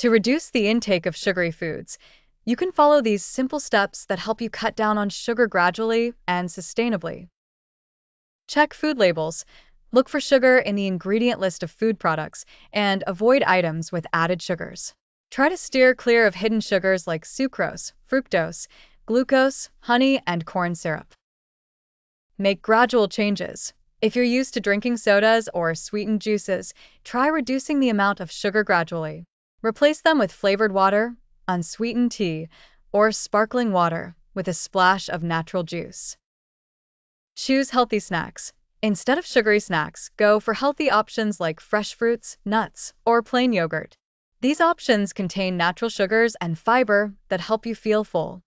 To reduce the intake of sugary foods, you can follow these simple steps that help you cut down on sugar gradually and sustainably. Check food labels. Look for sugar in the ingredient list of food products and avoid items with added sugars. Try to steer clear of hidden sugars like sucrose, fructose, glucose, honey, and corn syrup. Make gradual changes. If you're used to drinking sodas or sweetened juices, try reducing the amount of sugar gradually. Replace them with flavored water, unsweetened tea, or sparkling water with a splash of natural juice. Choose healthy snacks. Instead of sugary snacks, go for healthy options like fresh fruits, nuts, or plain yogurt. These options contain natural sugars and fiber that help you feel full.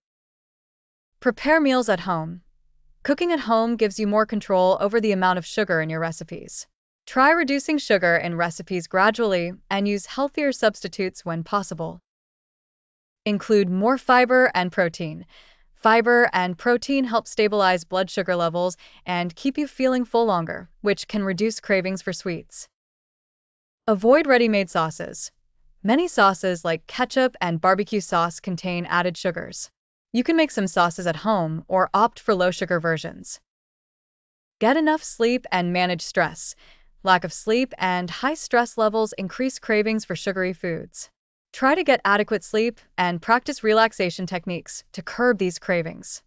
Prepare meals at home. Cooking at home gives you more control over the amount of sugar in your recipes. Try reducing sugar in recipes gradually and use healthier substitutes when possible. Include more fiber and protein. Fiber and protein help stabilize blood sugar levels and keep you feeling full longer, which can reduce cravings for sweets. Avoid ready-made sauces. Many sauces like ketchup and barbecue sauce contain added sugars. You can make some sauces at home or opt for low-sugar versions. Get enough sleep and manage stress. Lack of sleep and high stress levels increase cravings for sugary foods. Try to get adequate sleep and practice relaxation techniques to curb these cravings.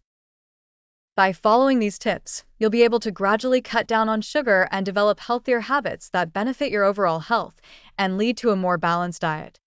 By following these tips, you'll be able to gradually cut down on sugar and develop healthier habits that benefit your overall health and lead to a more balanced diet.